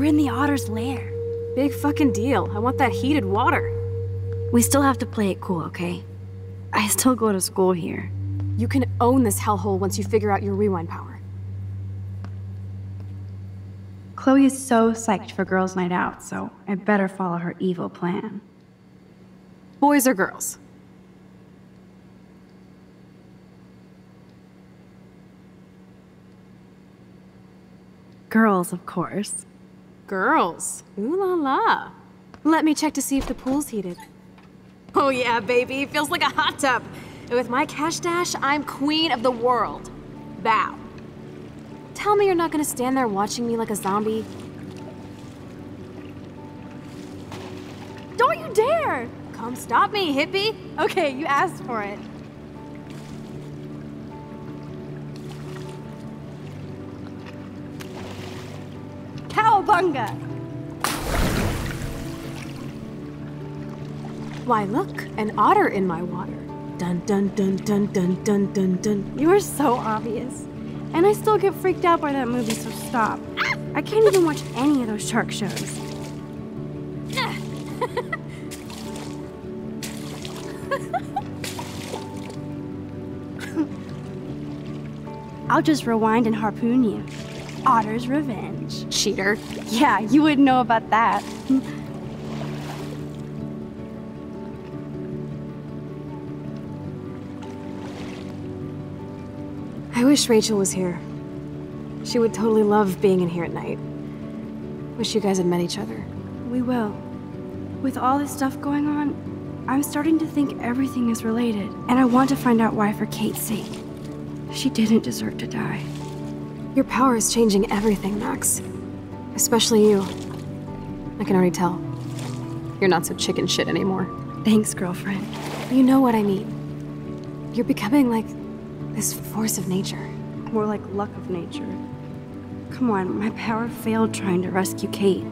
We're in the otter's lair. Big fucking deal. I want that heated water. We still have to play it cool, okay? I still go to school here. You can own this hellhole once you figure out your rewind power. Chloe is so psyched for girls' night out, so I better follow her evil plan. Boys or girls? Girls, of course. Girls? Ooh la la. Let me check to see if the pool's heated. Oh yeah, baby. Feels like a hot tub. And with my cash dash, I'm queen of the world. Bow. Tell me you're not gonna stand there watching me like a zombie. Don't you dare! Come stop me, hippie. Okay, you asked for it. Cowabunga! Why, look, an otter in my water. Dun dun dun dun dun dun dun dun. You are so obvious. And I still get freaked out by that movie, so stop. I can't even watch any of those shark shows. I'll just rewind and harpoon you. Otter's revenge. Cheater. Yeah, you wouldn't know about that. I wish Rachel was here. She would totally love being in here at night. Wish you guys had met each other. We will. With all this stuff going on, I'm starting to think everything is related, and I want to find out why for Kate's sake. She didn't deserve to die. Your power is changing everything, Max. Especially you. I can already tell. You're not so chicken shit anymore. Thanks, girlfriend. You know what I mean. You're becoming like this force of nature. More like luck of nature. Come on, my power failed trying to rescue Kate.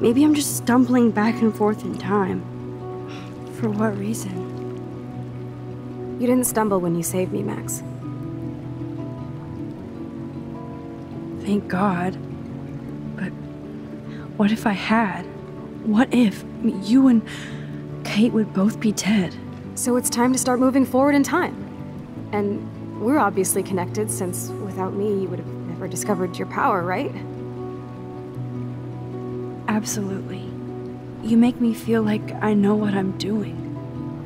Maybe I'm just stumbling back and forth in time. For what reason? You didn't stumble when you saved me, Max. Thank God. But what if I had? What if you and Kate would both be dead? So it's time to start moving forward in time. And we're obviously connected, since without me, you would have never discovered your power, right? Absolutely. You make me feel like I know what I'm doing.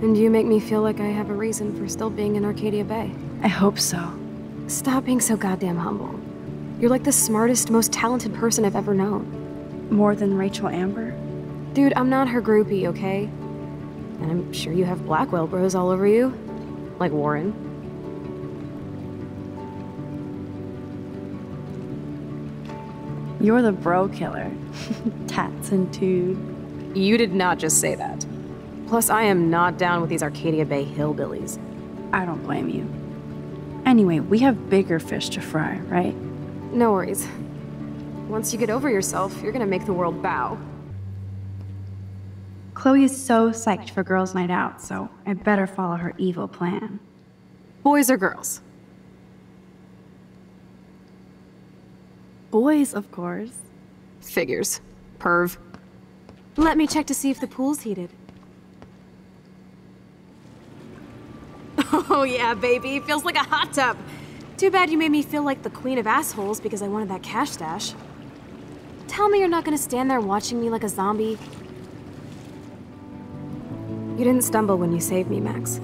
And you make me feel like I have a reason for still being in Arcadia Bay. I hope so. Stop being so goddamn humble. You're like the smartest, most talented person I've ever known. More than Rachel Amber? Dude, I'm not her groupie, okay? And I'm sure you have Blackwell bros all over you. Like Warren. You're the bro killer. Tats and tude. You did not just say that. Plus, I am not down with these Arcadia Bay hillbillies. I don't blame you. Anyway, we have bigger fish to fry, right? No worries. Once you get over yourself, you're gonna make the world bow. Chloe is so psyched for girls' night out, so I better follow her evil plan. Boys or girls? Boys, of course. Figures. Perv. Let me check to see if the pool's heated. Oh yeah, baby. Feels like a hot tub. Too bad you made me feel like the queen of assholes because I wanted that cash stash. Tell me you're not gonna stand there watching me like a zombie. You didn't stumble when you saved me, Max.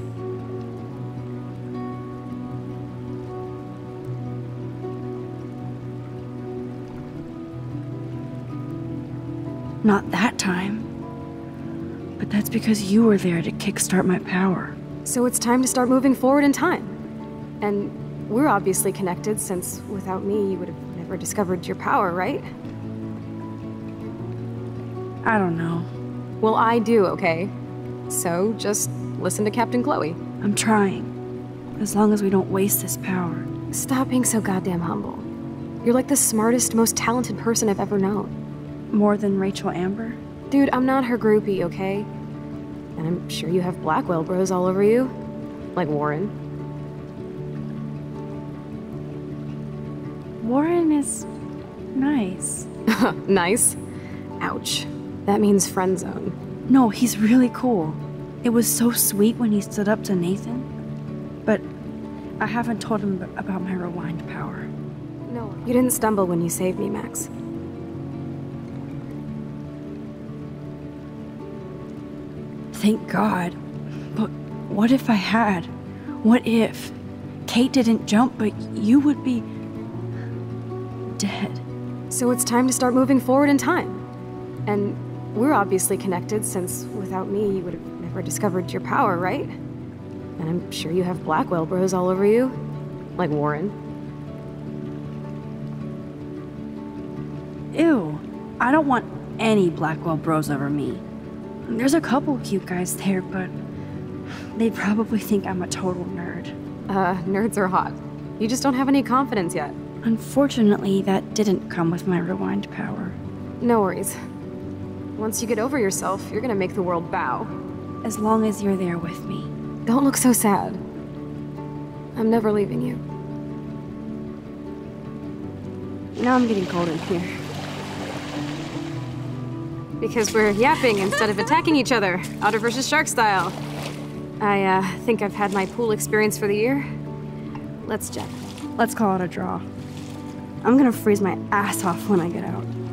Not that time. But that's because you were there to kickstart my power. So it's time to start moving forward in time. And we're obviously connected, since without me, you would have never discovered your power, right? I don't know. Well, I do, okay? So just listen to Captain Chloe. I'm trying. As long as we don't waste this power. Stop being so goddamn humble. You're like the smartest, most talented person I've ever known. More than Rachel Amber? Dude, I'm not her groupie, okay? And I'm sure you have Blackwell bros all over you. Like Warren. Warren is nice. Nice. Ouch. That means friend zone. No, he's really cool. It was so sweet when he stood up to Nathan. But I haven't told him about my rewind power. No, you didn't stumble when you saved me, Max. Thank God. But what if I had? What if Kate didn't jump, but you would be dead? So it's time to start moving forward in time. And we're obviously connected, since without me, you would have never discovered your power, right? And I'm sure you have Blackwell bros all over you, like Warren. Ew, I don't want any Blackwell bros over me. There's a couple cute guys there, but they probably think I'm a total nerd. Nerds are hot. You just don't have any confidence yet. Unfortunately, that didn't come with my rewind power. No worries. Once you get over yourself, you're gonna make the world bow. As long as you're there with me. Don't look so sad. I'm never leaving you. Now I'm getting cold in here. Because we're yapping instead of attacking each other, otter versus shark style. I think I've had my pool experience for the year. Let's check. Let's call it a draw. I'm gonna freeze my ass off when I get out.